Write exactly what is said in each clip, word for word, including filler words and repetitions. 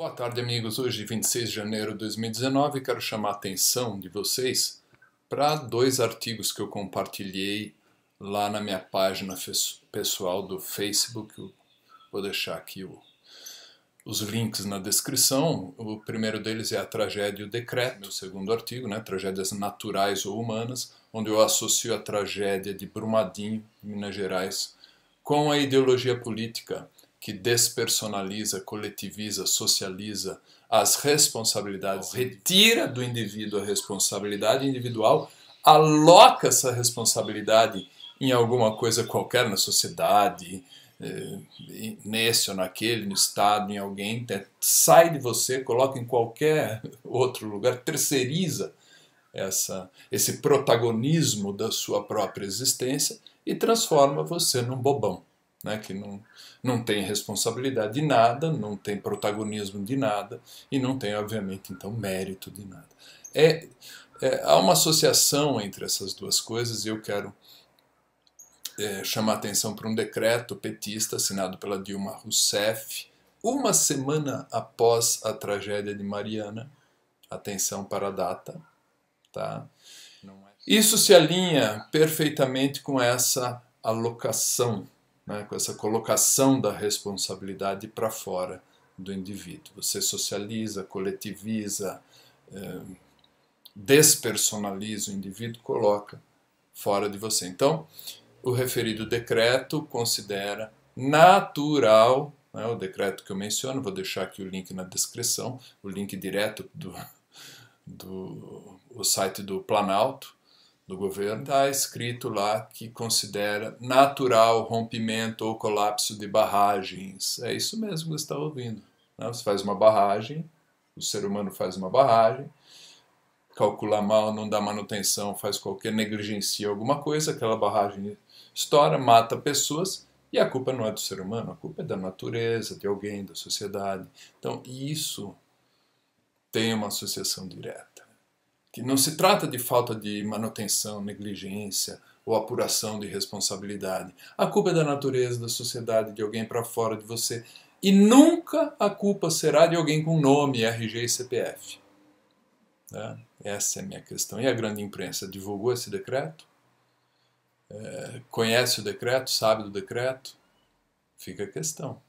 Boa tarde, amigos. Hoje, vinte e seis de janeiro de dois mil e dezenove, quero chamar a atenção de vocês para dois artigos que eu compartilhei lá na minha página pessoal do Facebook. Eu vou deixar aqui o, os links na descrição. O primeiro deles é a tragédia e o decreto, meu segundo artigo, né, tragédias naturais ou humanas, onde eu associo a tragédia de Brumadinho, Minas Gerais, com a ideologia política que despersonaliza, coletiviza, socializa as responsabilidades, retira do indivíduo a responsabilidade individual, aloca essa responsabilidade em alguma coisa qualquer, na sociedade, nesse ou naquele, no Estado, em alguém, sai de você, coloca em qualquer outro lugar, terceiriza essa, esse protagonismo da sua própria existência e transforma você num bobão. Né, que não, não tem responsabilidade de nada, não tem protagonismo de nada e não tem, obviamente, então, mérito de nada. É, é, há uma associação entre essas duas coisas e eu quero é, chamar a atenção para um decreto petista assinado pela Dilma Rousseff uma semana após a tragédia de Mariana. Atenção para a data. Tá? Isso se alinha perfeitamente com essa alocação, né, com essa colocação da responsabilidade para fora do indivíduo. Você socializa, coletiviza, eh, despersonaliza o indivíduo, coloca fora de você. Então, o referido decreto considera natural, né, o decreto que eu menciono, vou deixar aqui o link na descrição, o link direto do, do o site do Planalto, do governo, está escrito lá que considera natural rompimento ou colapso de barragens. É isso mesmo que você está ouvindo. Né? Você faz uma barragem, o ser humano faz uma barragem, calcula mal, não dá manutenção, faz qualquer negligencia alguma coisa, aquela barragem estoura, mata pessoas, e a culpa não é do ser humano, a culpa é da natureza, de alguém, da sociedade. Então, isso tem uma associação direta. Que não se trata de falta de manutenção, negligência ou apuração de responsabilidade. A culpa é da natureza, da sociedade, de alguém para fora de você. E nunca a culpa será de alguém com nome, R G e C P F. Né? Essa é a minha questão. E a grande imprensa divulgou esse decreto? É, conhece o decreto? Sabe do decreto? Fica a questão.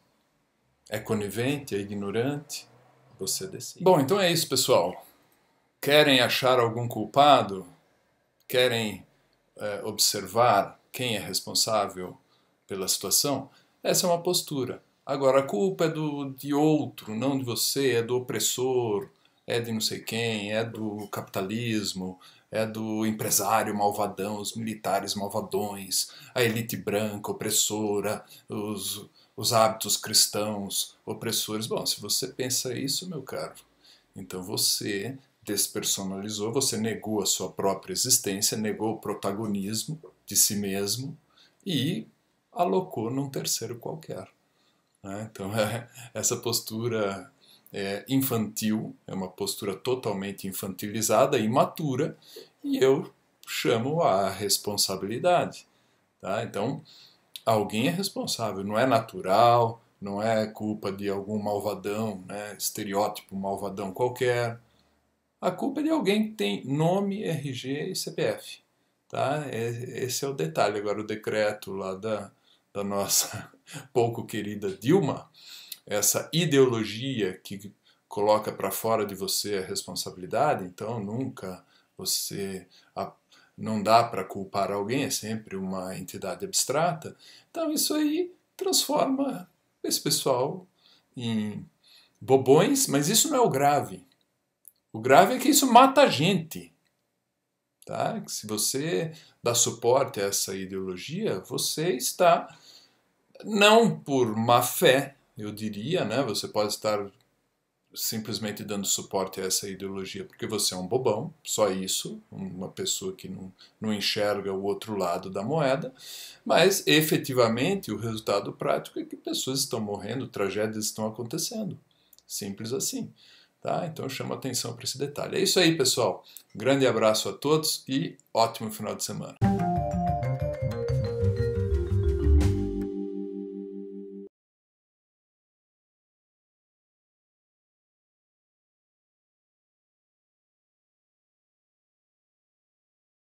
É conivente? É ignorante? Você decide. Bom, então é isso, pessoal. Querem achar algum culpado? Querem eh, observar quem é responsável pela situação? Essa é uma postura. Agora, a culpa é do, de outro, não de você, é do opressor, é de não sei quem, é do capitalismo, é do empresário malvadão, os militares malvadões, a elite branca opressora, os, os hábitos cristãos opressores. Bom, se você pensa isso, meu caro, então você despersonalizou, você negou a sua própria existência, negou o protagonismo de si mesmo e alocou num terceiro qualquer. Né? Então, é, essa postura é infantil, é uma postura totalmente infantilizada, imatura, e eu chamo a responsabilidade. Tá? Então, alguém é responsável, não é natural, não é culpa de algum malvadão, né? Estereótipo malvadão qualquer. A culpa é de alguém que tem nome, R G e C P F. Tá? Esse é o detalhe. Agora, o decreto lá da, da nossa pouco querida Dilma, essa ideologia que coloca para fora de você a responsabilidade, então nunca você... não dá para culpar alguém, é sempre uma entidade abstrata. Então isso aí transforma esse pessoal em bobões, mas isso não é o grave. O grave é que isso mata a gente. Tá? Se você dá suporte a essa ideologia, você está, não por má fé, eu diria, né? Você pode estar simplesmente dando suporte a essa ideologia porque você é um bobão, só isso, uma pessoa que não, não enxerga o outro lado da moeda, mas efetivamente o resultado prático é que pessoas estão morrendo, tragédias estão acontecendo. Simples assim. Tá? Então eu chamo a atenção para esse detalhe. É isso aí, pessoal. Grande abraço a todos e ótimo final de semana.